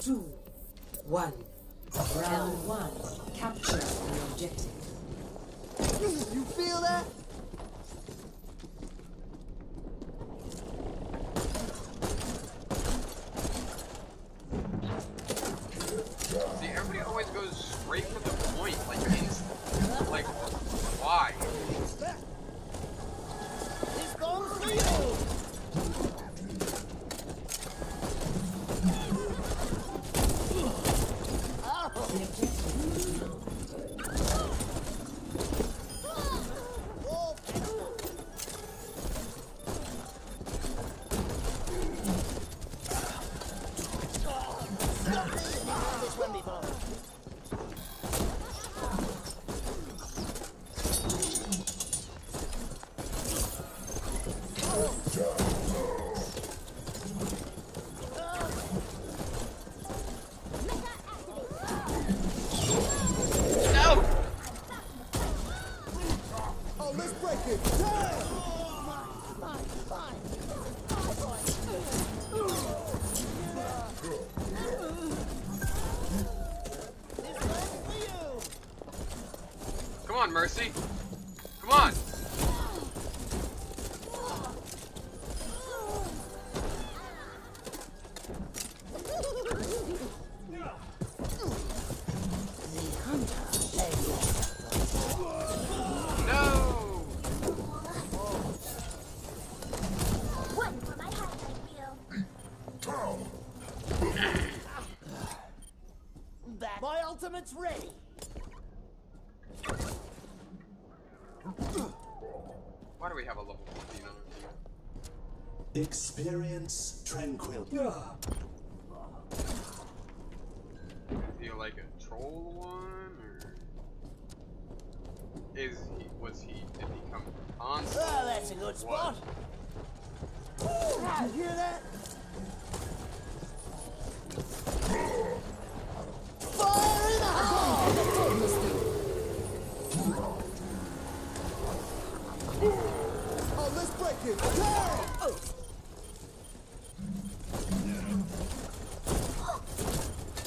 2, 1. Round 1. Capture the objective. You feel that? See, everybody always goes straight for the point, like, it's, like, why? It's going for you! Come on, Mercy. Come on. Experience tranquility. Yeah. Is he like a troll one, or is he? Was he? Did he come on? Oh, that's a good spot. Ooh, you hear that? Fire in the hole! Oh, let's break it! Yeah. Oh. Meta,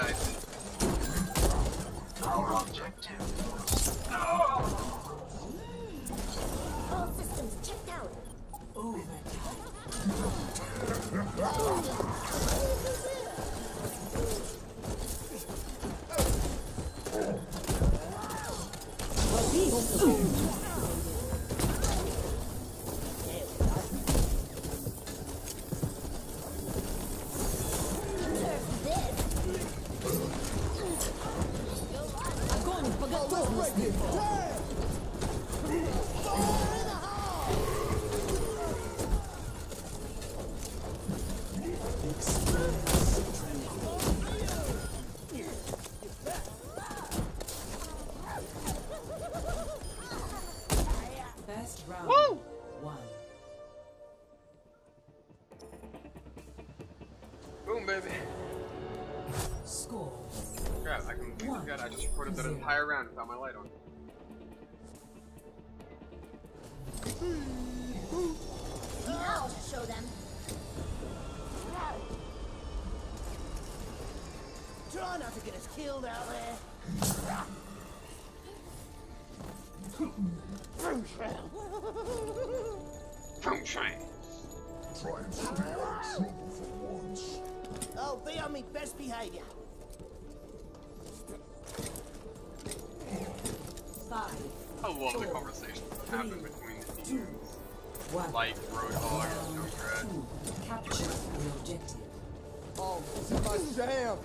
I think. Our objective. No! All systems checked out. Oh, I just recorded that entire round without my light on. Now to show them. Try not to get us killed out there. Boom shine. Try and stay out of trouble for once. I'll be on my best behavior. 5. I love the conversations that happen between the teams. Like Roadhog and No Dread. Capture the objective. Oh, this is my jam!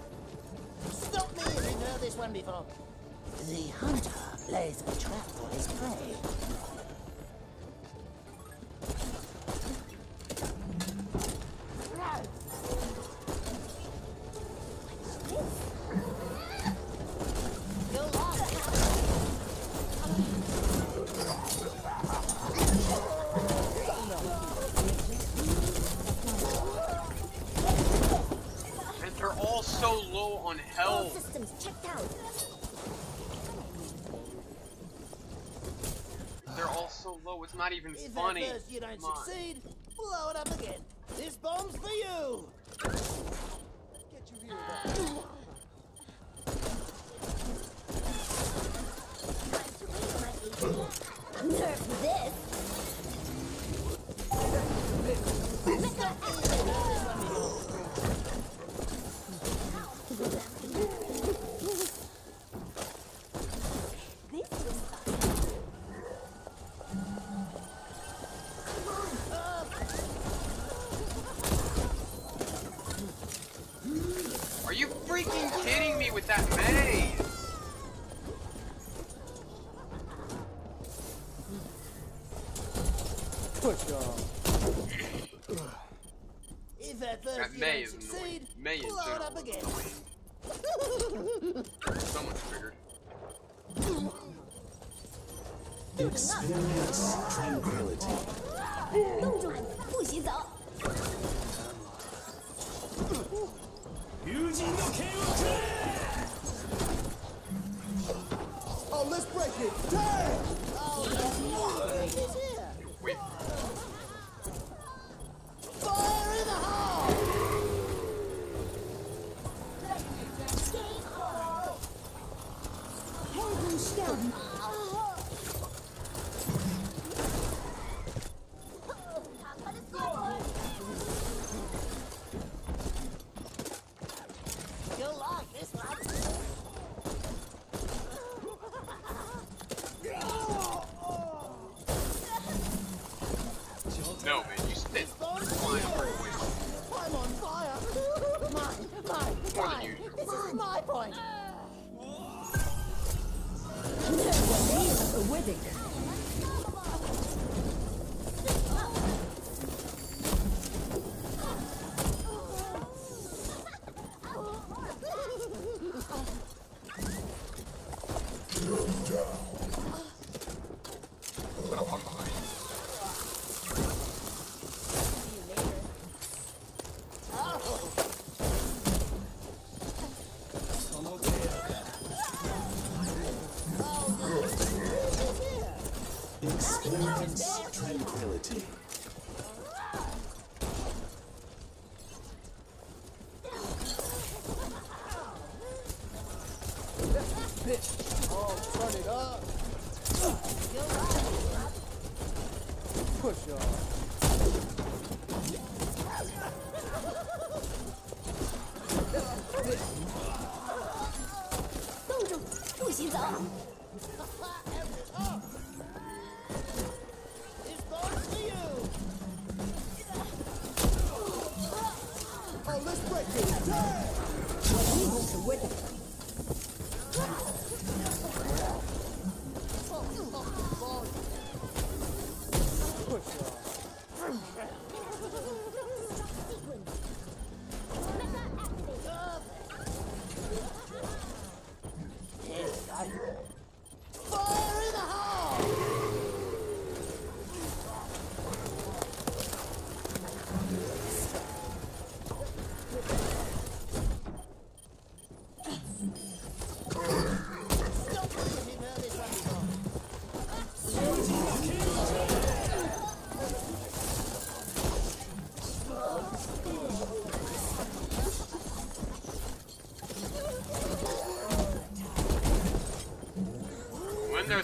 Stop me! We've heard this one before. The hunter lays a trap for his prey. Items checked out. They're all so low, it's not even funny. If at first you don't succeed, blow it up again. This bomb's for you. Get you here. Nerf this.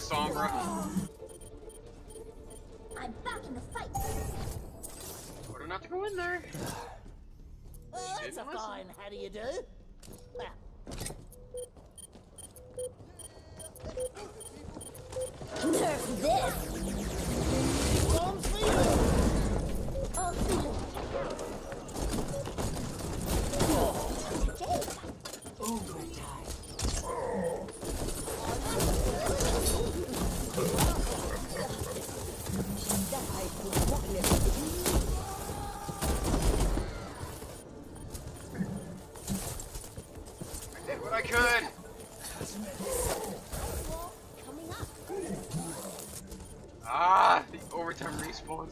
Sombra. I'm back in the fight. Order not to go in there. Well, that's a fine. How do you do? Well. Nerf this. Bombs for you.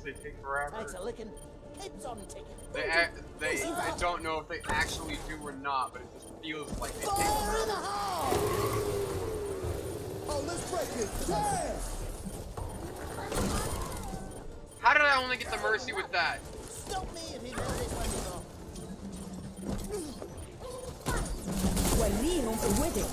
They take forever. That's a licking. It's on ticket. They don't know if they actually do or not, but it just view of like the Oh, let's break it. Yeah. How did I only get the Mercy with that? Stop me if he doesn't with it.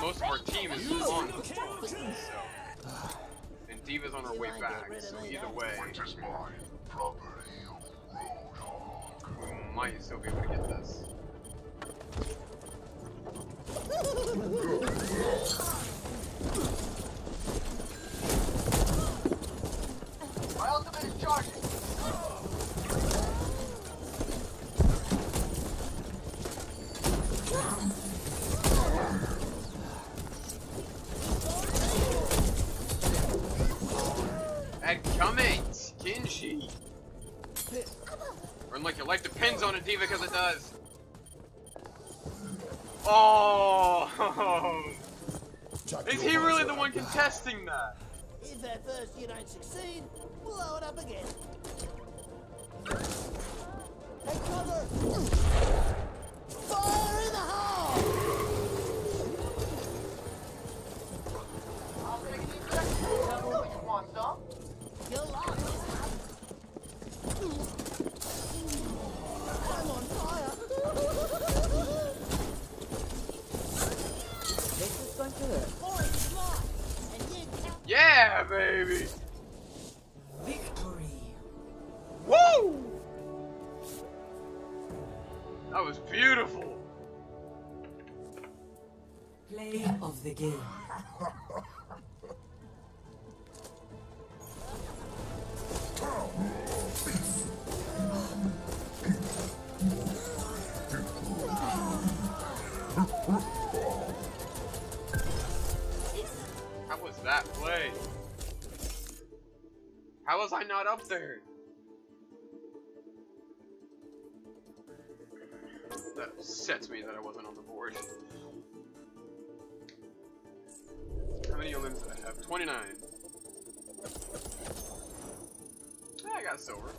Most of our team is on the so. And D.Va's on her way back, so either way, we might still be able to get this. My ultimate is charging! Genji! Run like your life depends on it, D.Va, because it does! Oh! Is he really the one contesting that? If that first you don't succeed, blow it up again. Take cover! Fire in the hole! I'll take it in just a couple of you want, dog. You're lost! Yeah, baby! Victory! Woo! That was beautiful! Play of the game. That play. How was I not up there? That upsets me that I wasn't on the board. How many elims did I have? 29. I got silver.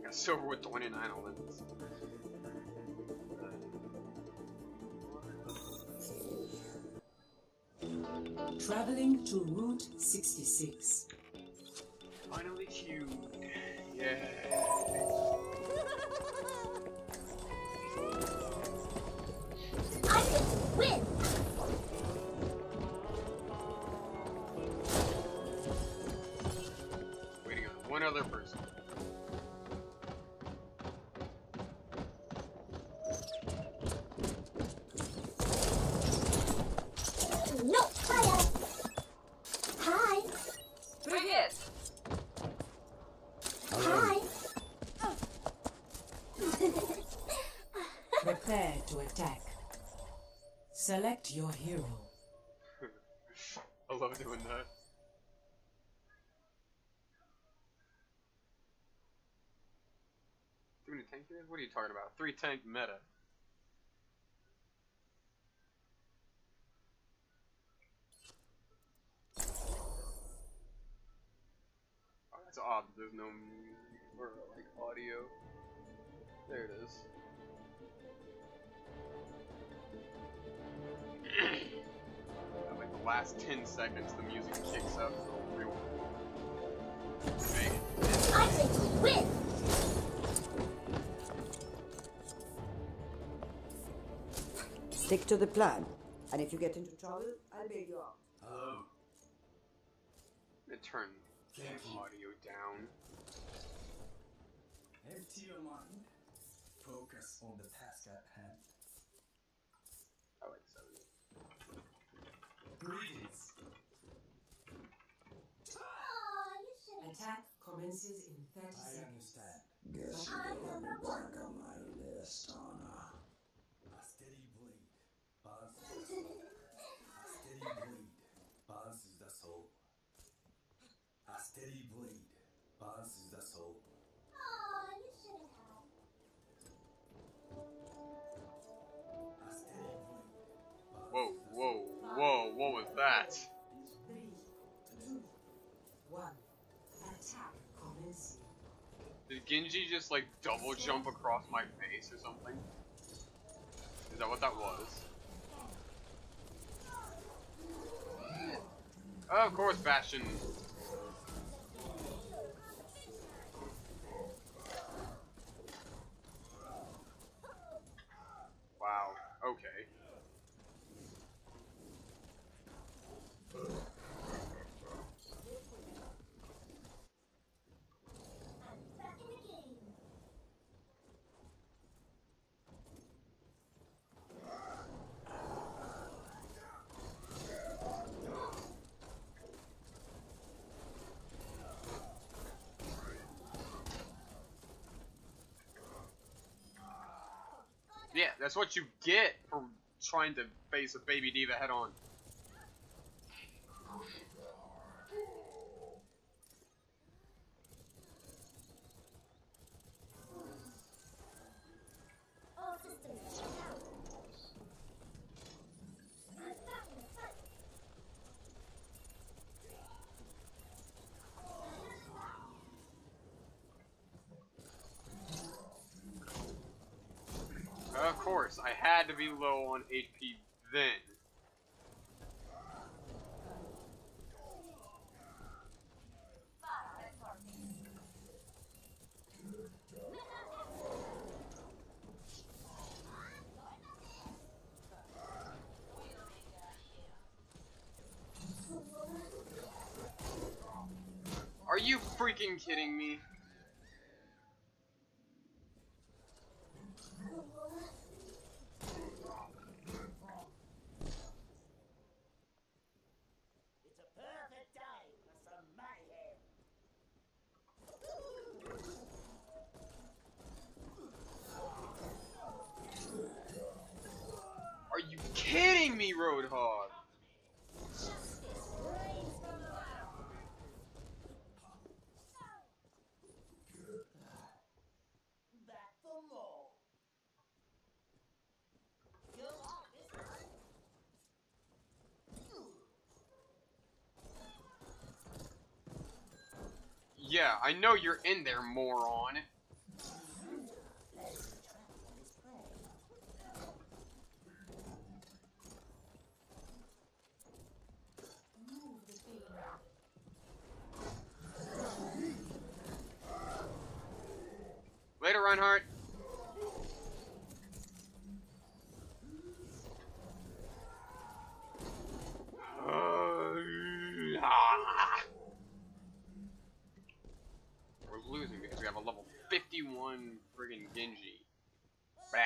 I got silver with 29 elims. Traveling to Route 66. Finally queued. Yeah. I can win. Waiting on one other person. Prepare to attack. Select your hero. I love doing that. Too many tank here? What are you talking about? 3 tank meta. Oh, that's odd. There's no music or like audio. There it is. Like the last 10 seconds, the music kicks up for real. I think we win. Stick to the plan, and if you get into trouble, I'll bail you out. Oh. Turn the audio down. Empty your mind. Focus on the task at hand. I like so. Greetings. Attack commences in 30 seconds. I understand. Guess you don't back on my list, Anna. A steady bleed bounces the soul. Steady bleed. Balances us all. Aw, you shouldn't have. Whoa, whoa, whoa, what was that? 3, 2, 1, attack, Collins. Did Genji just like double jump across my face or something? Is that what that was? Oh, of course, Bastion. Wow, okay. Yeah, that's what you get for trying to face a baby D.Va head on. Of course, I had to be low on HP then. Are you freaking kidding me? Kidding me, Roadhog. Yeah, I know you're in there, moron. Later, Reinhardt. We're losing because we have a level 51 friggin' Genji. Bah.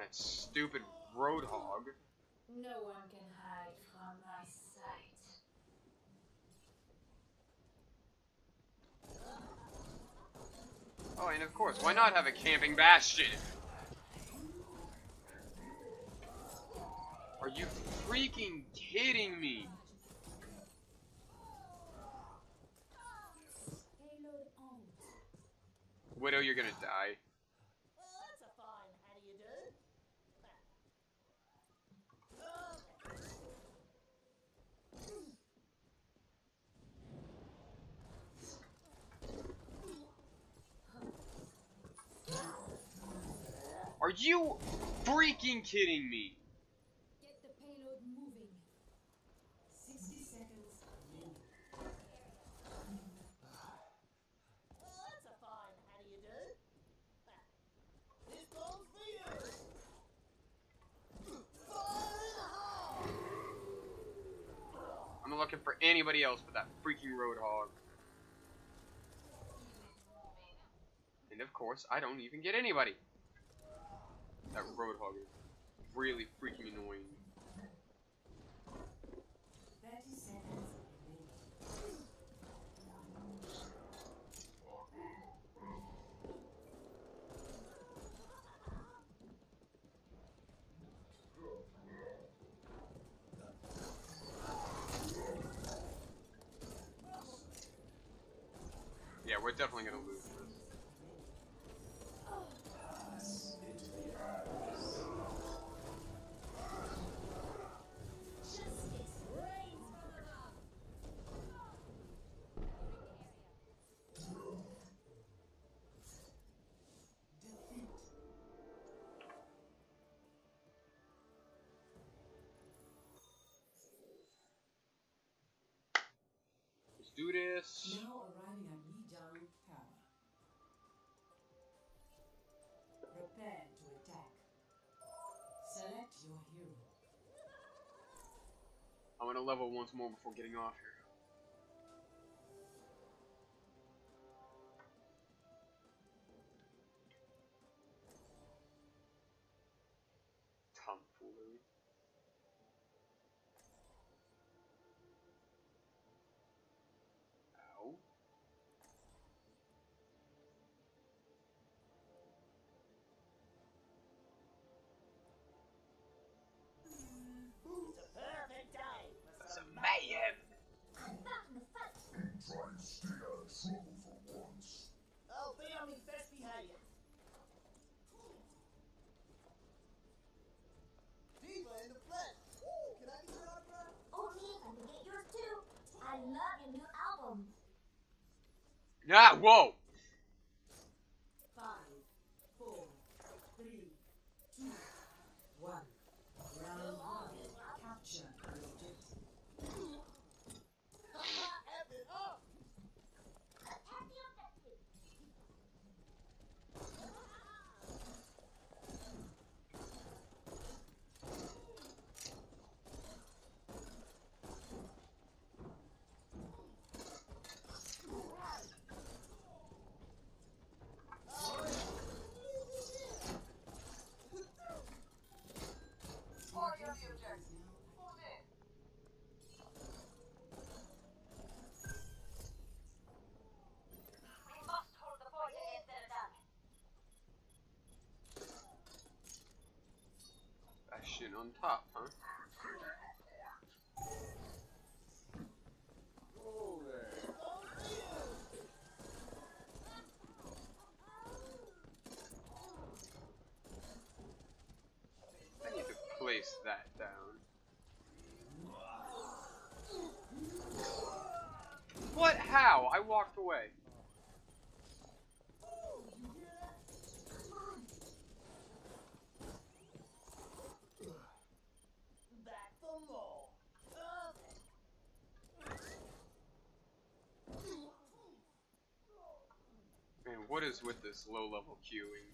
That stupid Roadhog. No one can hide from my sight. Oh, and of course, why not have a camping Bastion? Are you freaking kidding me? Widow, you're gonna die. Are you freaking kidding me? Get the payload moving. 60 seconds. That's a fine. How do you do? This goes for you. I'm looking for anybody else but that freaking Roadhog. And of course, I don't even get anybody. That Roadhog is really freaking annoying. we're definitely gonna lose this. Do this. Now arriving at Yidong Tower. Prepare to attack. Select your hero. I'm gonna level once more before getting off here. Yeah, whoa! 5, 4, 3, 2, 1. Round on. Capture. On top, huh? I need to place that down. What? How? I walked away. What is with this low-level queuing?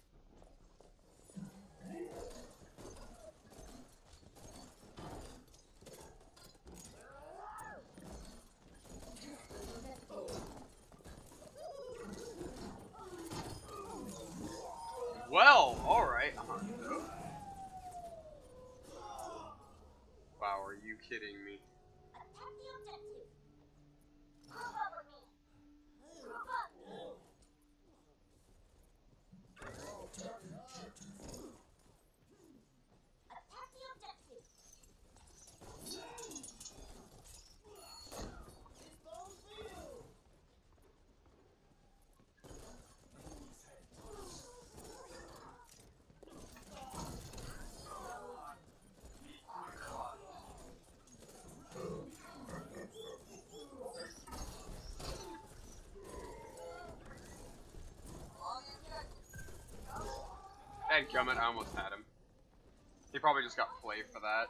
Well, alright. Wow, are you kidding me? Gummit, I almost had him. He probably just got played for that.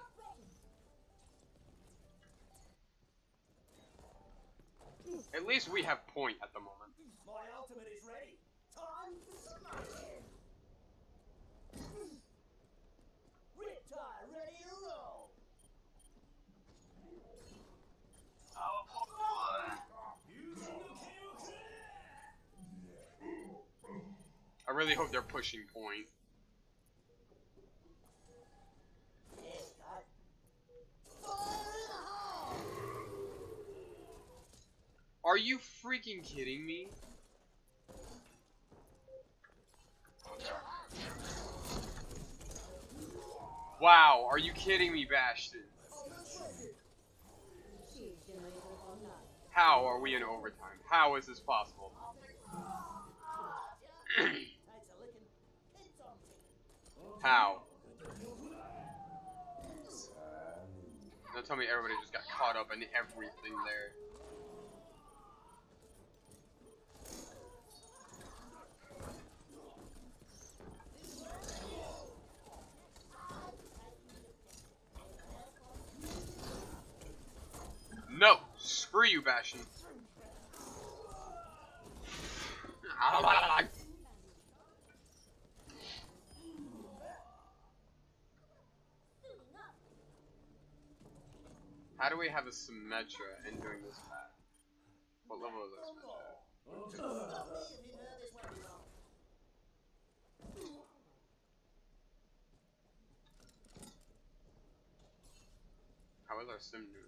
At least we have point at the moment. My ultimate is ready. Time to smash. Riptide, ready to roll. I really hope they're pushing point. Are you freaking kidding me? Wow, are you kidding me, Bastion? How are we in overtime? How is this possible? How? Don't tell me everybody just got caught up in everything there. No! Screw you, Bastion. How do we have a Symmetra in doing this path? What level is this Symmetra? How is our Sim doing?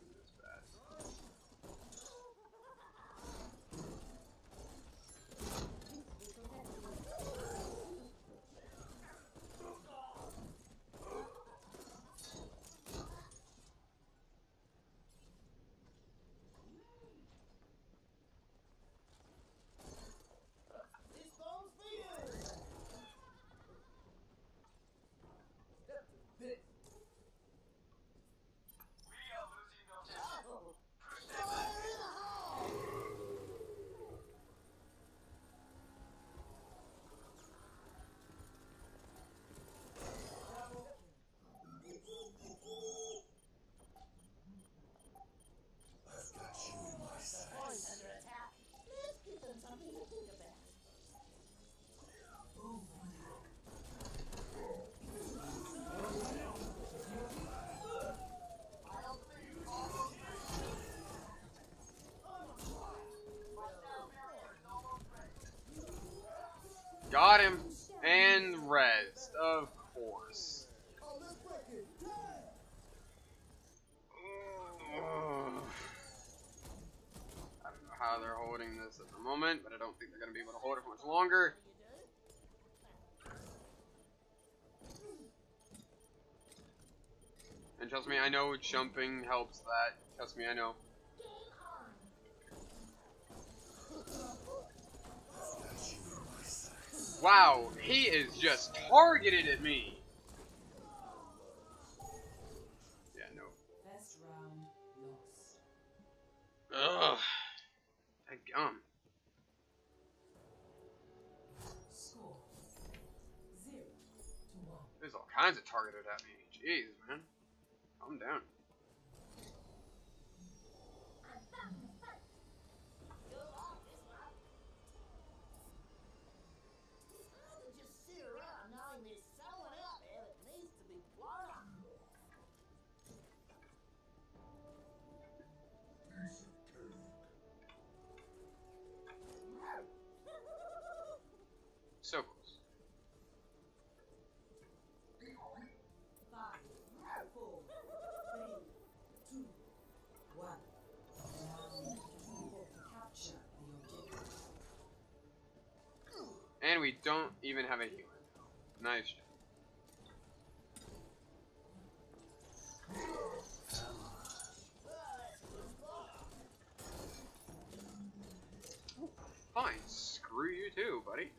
Got him, and rezzed, of course. I don't know how they're holding this at the moment, but I don't think they're going to be able to hold it for much longer. And trust me, I know jumping helps that. Trust me, I know. Wow, he is just targeted at me. Yeah, no. Best round lost. Ugh. That gum. Score 0-1. There's all kinds of targeted at me. Jeez, man. Calm down. So close. 5, 4, 3, 2, 1. And we don't even have a healer. Nice job. Fine, screw you too, buddy.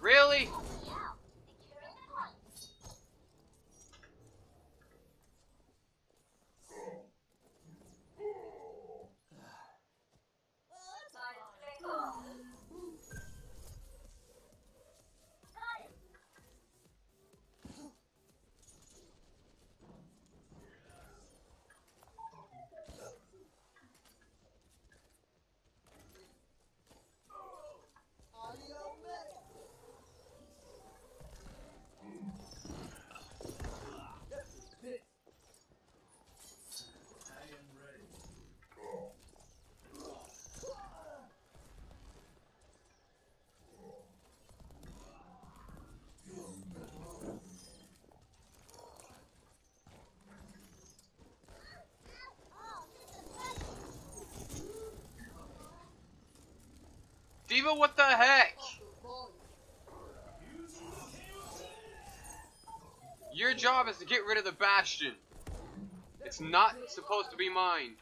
Really? D.Va, what the heck? Your job is to get rid of the Bastion. It's not supposed to be mine.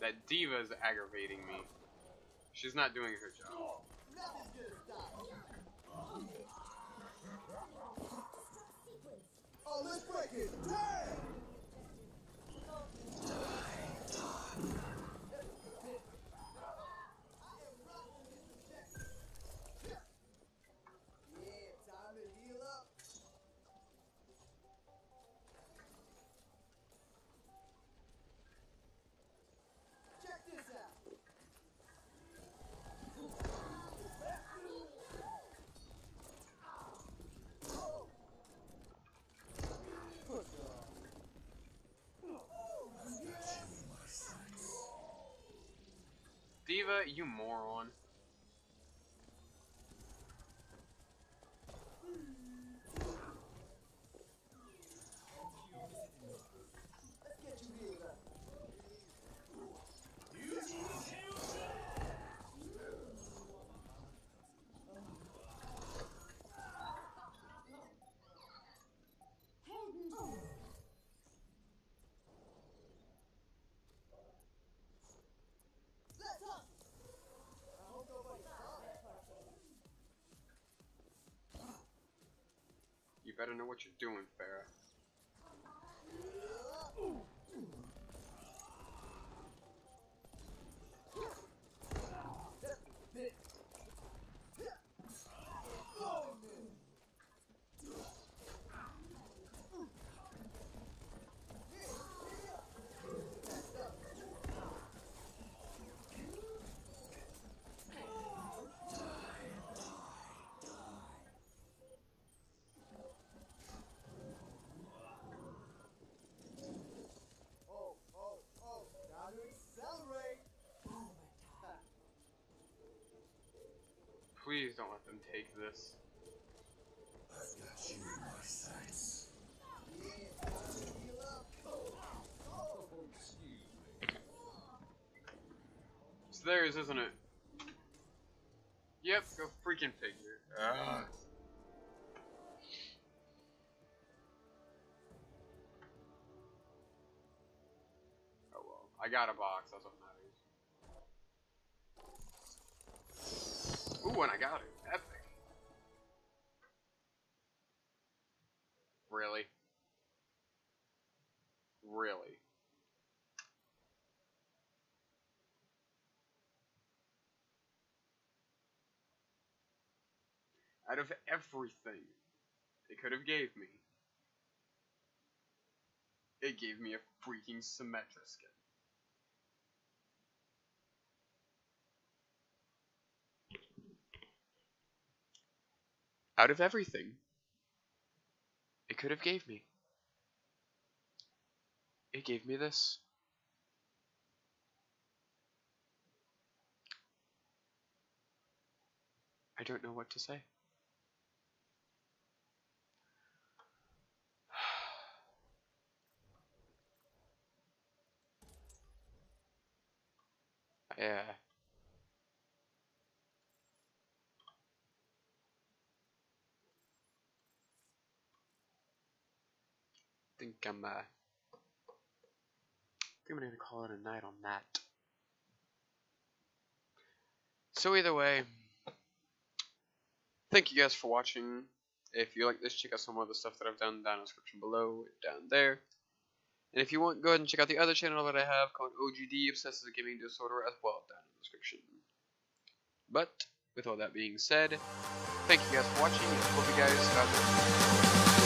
That D.Va's aggravating me. She's not doing her job. Oh, let's break it! D.Va, you moron. You better know what you're doing, Farrah. Please don't let them take this. I've got you in my sights. It's theirs, isn't it? Yep, go freaking figure. Oh well, I got a box, that's what matters. Ooh, and I got it. Epic. Really? Really? Out of everything they could have gave me, it gave me a freaking Symmetra skin. Out of everything it could have gave me, it gave me this. I don't know what to say. Yeah. I think I'm gonna call it a night on that. So either way, thank you guys for watching. If you like this, check out some other stuff that I've done down in the description below, down there. And if you want, go ahead and check out the other channel that I have called OGD Obsessive Gaming Disorder as well, down in the description. But with all that being said, thank you guys for watching, and hope you guys have